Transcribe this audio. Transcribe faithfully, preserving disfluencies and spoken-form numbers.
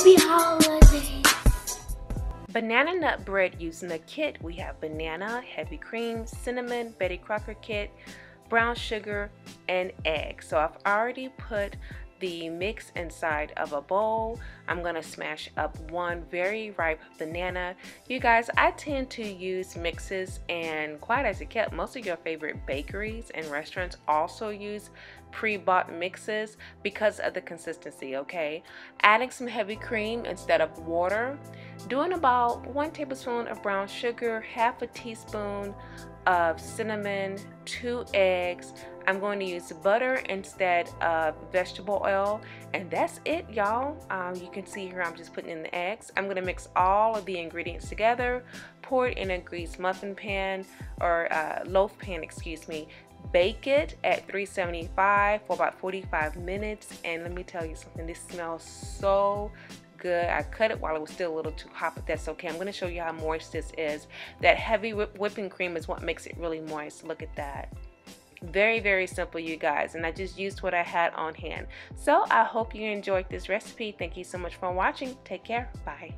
Happy holidays. Banana nut bread using the kit. We have banana, heavy cream, cinnamon, Betty Crocker kit, brown sugar, and egg. So I've already put the mix inside of a bowl. I'm gonna smash up one very ripe banana. You guys, I tend to use mixes, and quiet as it kept, most of your favorite bakeries and restaurants also use pre-bought mixes because of the consistency, okay? Adding some heavy cream instead of water, doing about one tablespoon of brown sugar, half a teaspoon of cinnamon, two eggs. I'm going to use butter instead of vegetable oil, and that's it, y'all. Um, you can see here I'm just putting in the eggs. I'm going to mix all of the ingredients together, pour it in a greased muffin pan or uh, loaf pan, excuse me. Bake it at three seventy-five for about forty-five minutes, and let me tell you something, this smells so good. I cut it while it was still a little too hot, but that's okay. I'm going to show you how moist this is. That heavy whip whipping cream is what makes it really moist. Look at that. Very, very simple, you guys, and I just used what I had on hand. So I hope you enjoyed this recipe. Thank you so much for watching. Take care. Bye.